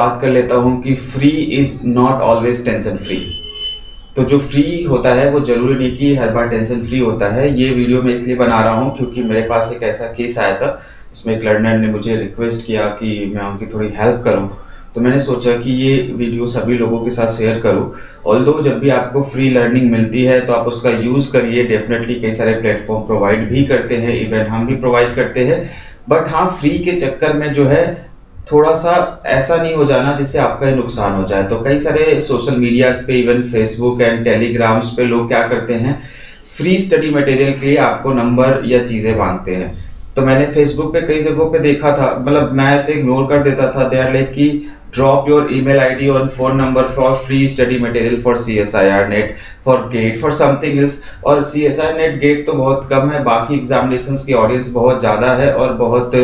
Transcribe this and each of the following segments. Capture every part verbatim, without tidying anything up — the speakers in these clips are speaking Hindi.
बात कर लेता हूं कि free is not always tension free. तो जो फ्री होता है वो जरूरी नहीं कि हर बार टेंशन फ्री होता है। ये वीडियो मैं इसलिए बना रहा हूं क्योंकि मेरे पास एक ऐसा केस आया था जिसमें एक लर्नर ने मुझे रिक्वेस्ट किया कि मैं उनकी थोड़ी हेल्प करूं, तो मैंने सोचा कि ये वीडियो सभी लोगों के साथ शेयर करूँ। ऑल्दो जब भी आपको फ्री लर्निंग मिलती है तो आप उसका यूज़ करिए। डेफिनेटली कई सारे प्लेटफॉर्म प्रोवाइड भी करते हैं, इवन हम भी प्रोवाइड करते हैं, बट हाँ फ्री के चक्कर में जो है थोड़ा सा ऐसा नहीं हो जाना जिससे आपका ही नुकसान हो जाए। तो कई सारे सोशल मीडियाज़ पे, इवन फेसबुक एंड टेलीग्राम्स पे लोग क्या करते हैं, फ्री स्टडी मटेरियल के लिए आपको नंबर या चीज़ें मांगते हैं। तो मैंने फेसबुक पे कई जगहों पे देखा था, मतलब मैं इसे इग्नोर कर देता था। दे आर लाइक कि ड्रॉप योर ईमेल आईडी और phone number for free study material for CSIR NET, for gate, for something else. और सीएसआईआर नेट गेट तो बहुत कम है, बाकी एग्जामिनेशंस की ऑडियंस बहुत ज़्यादा है और बहुत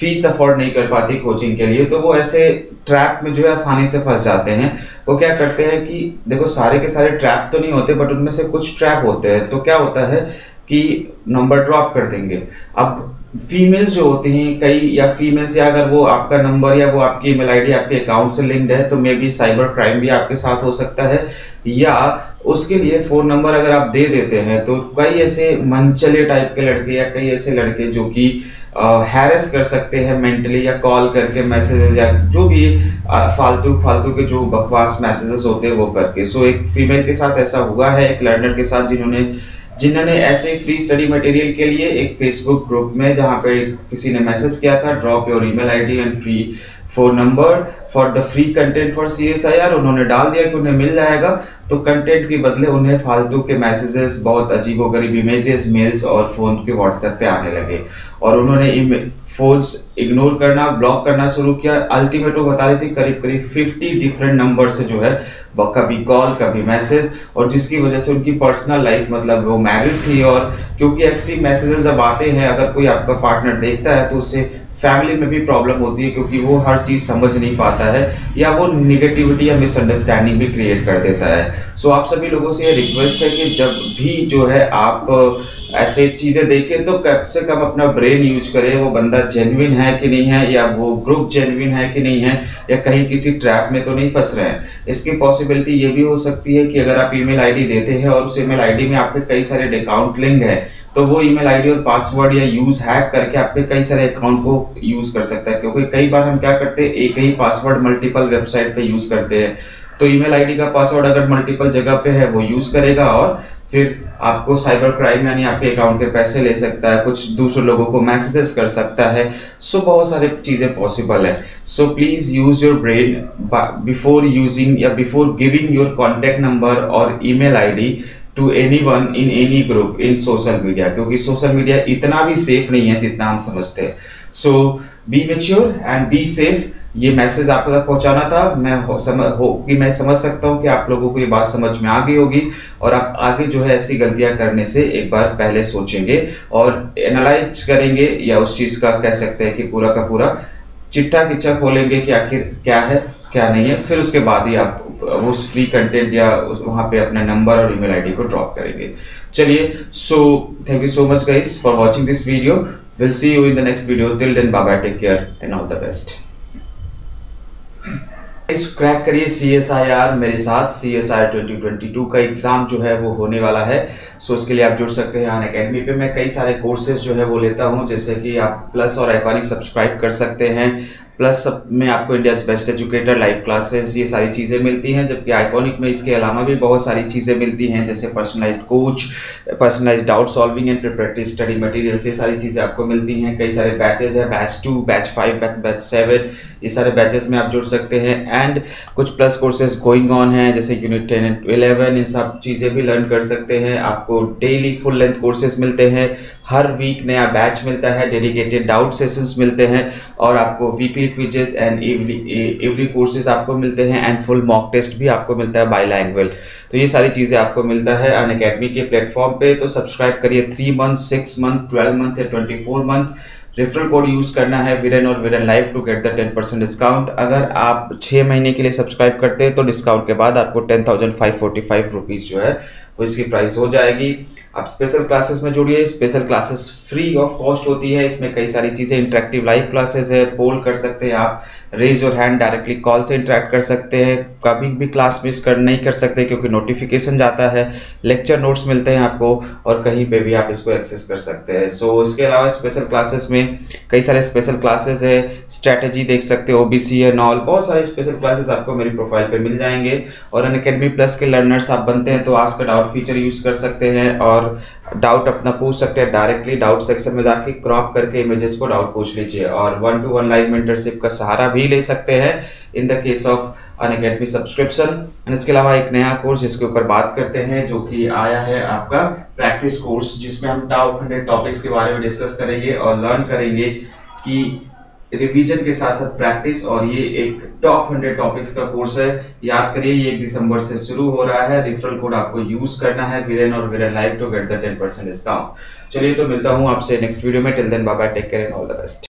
फीस अफोर्ड नहीं कर पाती कोचिंग के लिए। तो वो ऐसे ट्रैप में जो है आसानी से फंस जाते हैं। वो क्या करते हैं कि देखो सारे के सारे ट्रैप तो नहीं होते, बट उनमें से कुछ ट्रैप होते हैं। तो क्या होता है कि नंबर ड्रॉप कर देंगे। अब फीमेल्स जो होती हैं कई, या फीमेल्स या अगर वो आपका नंबर या वो आपकी ईमेल आईडी आपके अकाउंट से लिंक्ड है तो मे बी साइबर क्राइम भी आपके साथ हो सकता है, या उसके लिए फ़ोन नंबर अगर आप दे देते हैं तो कई ऐसे मनचले टाइप के लड़के या कई ऐसे लड़के जो कि हैरेस कर सकते हैं मेंटली, या कॉल करके मैसेजेस या जो भी फालतू फालतू के जो बकवास मैसेजेस होते हैं वो करके। सो एक फीमेल के साथ ऐसा हुआ है, एक लर्नर के साथ, जिन्होंने जिन्होंने ऐसे ही फ्री स्टडी मटेरियल के लिए एक फेसबुक ग्रुप में, जहाँ पे किसी ने मैसेज किया था drop your email ID and free phone number for the free content for CSIR, उन्होंने डाल दिया कि उन्हें मिल जाएगा। तो कंटेंट के बदले उन्हें फालतू के मैसेजेस, बहुत अजीबोगरीब इमेजेस, मेल्स और फ़ोन के व्हाट्सएप पे आने लगे और उन्होंने फ़ोन्स इग्नोर करना, ब्लॉक करना शुरू किया। अल्टीमेट वो बता रही थी करीब करीब फिफ्टी डिफरेंट नंबर से जो है, कभी कॉल कभी मैसेज, और जिसकी वजह से उनकी पर्सनल लाइफ, मतलब वो मैरिड थी, और क्योंकि ऐसी मैसेजेस जब आते हैं अगर कोई आपका पार्टनर देखता है तो उससे फैमिली में भी प्रॉब्लम होती है क्योंकि वो हर चीज़ समझ नहीं पाता है या वो निगेटिविटी या मिसअंडरस्टैंडिंग भी क्रिएट कर देता है। सो आप सभी लोगों से ये रिक्वेस्ट है कि जब भी जो है आप ऐसे चीज़ें देखें तो कम से कम अपना ब्रेन यूज करें। वो बंदा जेन्युइन है कि नहीं है, या वो ग्रुप जेन्युइन है कि नहीं है, या कहीं किसी ट्रैप में तो नहीं फंस रहे हैं। इसकी पॉसिबिलिटी ये भी हो सकती है कि अगर आप ईमेल आईडी देते हैं और उस ईमेल आईडी में आपके कई सारे अकाउंट लिंक है तो वो ईमेल आईडी और पासवर्ड या यूज़ हैक करके आपके कई सारे अकाउंट को यूज़ कर सकता है। क्योंकि कई बार हम क्या करते हैं, एक ही पासवर्ड मल्टीपल वेबसाइट पे यूज़ करते हैं। तो ईमेल आईडी का पासवर्ड अगर मल्टीपल जगह पे है वो यूज़ करेगा और फिर आपको साइबर क्राइम यानी आपके अकाउंट के पैसे ले सकता है, कुछ दूसरे लोगों को मैसेजेस कर सकता है। सो बहुत सारे चीज़ें पॉसिबल है। So please use your brain before using या before giving your contact number और email ID to anyone in any group in social media, क्योंकि सोशल मीडिया इतना भी सेफ नहीं है जितना हम समझते हैं। So be mature and be safe. ये मैसेज आप तक पहुंचाना था। मैं हो, सम, हो कि मैं समझ सकता हूं कि आप लोगों को ये बात समझ में आ गई होगी और आप आगे जो है ऐसी गलतियां करने से एक बार पहले सोचेंगे और एनालाइज करेंगे, या उस चीज़ का कह सकते हैं कि पूरा का पूरा चिट्ठा किच्चा खोलेंगे कि आखिर क्या है क्या नहीं है, फिर उसके बाद ही आप उस फ्री कंटेंट या वहाँ पे अपना नंबर और ईमेल आईडी को ड्रॉप करेंगे। चलिए, so thank you so much guys for watching this video. Will see you in the next video. Till then bye bye, take care and all the best. इस क्रैक करिए सीएसआईआर मेरे साथ। सीएसआईआर ट्वेंटी ट्वेंटी टू का एग्ज़ाम जो है वो होने वाला है। सो इसके लिए आप जुड़ सकते हैं अनअकैडमी पे। मैं कई सारे कोर्सेज जो है वो लेता हूँ, जैसे कि आप प्लस और आइकॉनिक सब्सक्राइब कर सकते हैं। प्लस सब में आपको India's best educator, live classes, ये सारी चीज़ें मिलती हैं, जबकि आइकॉनिक में इसके अलावा भी बहुत सारी चीज़ें मिलती हैं, जैसे personalised coach, personalised doubt solving and preparatory study materials, ये सारी चीज़ें आपको मिलती हैं। कई सारे बैचेस हैं, batch two, batch five, batch seven, ये सारे बैचेस में आप जुड़ सकते हैं। एंड कुछ प्लस कोर्सेज गोइंग ऑन हैं, जैसे यूनिट टेन एंड इलेवन, इन सब चीज़ें भी लर्न कर सकते हैं। आपको डेली फुल लेंथ कोर्सेज मिलते हैं, हर वीक नया बैच मिलता है, डेडिकेटेड डाउट सेशंस मिलते हैं, और आपको weekly quizzes and every courses आपको मिलते हैं, एंड फुल मॉक टेस्ट भी आपको मिलता है बाईलैंग्वेज। तो ये सारी चीज़ें आपको मिलता है अनअकैडमी के प्लेटफॉर्म पे। तो सब्सक्राइब करिए। Three month, six month, twelve month या twenty four month referral code use करना है विरेन और Viren live to get the ten percent discount. अगर आप छः महीने के लिए सब्सक्राइब करते हैं तो डिस्काउंट के बाद आपको ten thousand five forty five rupees जो है वो इसकी प्राइस हो जाएगी। आप स्पेशल क्लासेस में जुड़िए, special classes free of cost होती है, इसमें कई सारी चीज़ें, इंटरेक्टिव लाइव क्लासेस है, पोल कर सकते हैं आप, raise your hand, directly call से इंटरेक्ट कर सकते हैं, कभी भी क्लास मिस कर नहीं कर सकते क्योंकि नोटिफिकेशन जाता है, लेक्चर नोट्स मिलते हैं आपको और कहीं पे भी आप इसको एक्सेस कर सकते हैं। सो so, इसके अलावा स्पेशल क्लासेस में कई सारे स्पेशल क्लासेस है, स्ट्रैटेजी देख सकते हो, ओबीसी एंड ऑल, बहुत सारे स्पेशल क्लासेस आपको मेरी प्रोफाइल पे मिल जाएंगे। और अनअकैडमी प्लस के लर्नर्स आप बनते हैं तो आज का डाउट फीचर यूज़ कर सकते हैं और डाउट अपना पूछ सकते हैं, डायरेक्टली डाउट सेक्शन में जाके क्रॉप करके इमेजेस को डाउट पूछ लीजिए और one to one live mentorship का सहारा भी ले सकते हैं in the case of Unacademy subscription. And इसके अलावा एक नया कोर्स जिसके ऊपर बात करते हैं जो कि आया है आपका प्रैक्टिस कोर्स, जिसमें हम टॉप हंड्रेड टॉपिक्स के बारे में डिस्कस करेंगे और लर्न करेंगे कि रिवीजन के साथ साथ प्रैक्टिस, और ये एक टॉप हंड्रेड टॉपिक्स का कोर्स है। याद करिए ये एक दिसंबर से शुरू हो रहा है, रेफरल कोड आपको यूज करना है वीरेन और Viren live to get the ten percent discount. चलिए तो मिलता हूँ आपसे नेक्स्ट वीडियो में, till then bye bye, take care and all the best.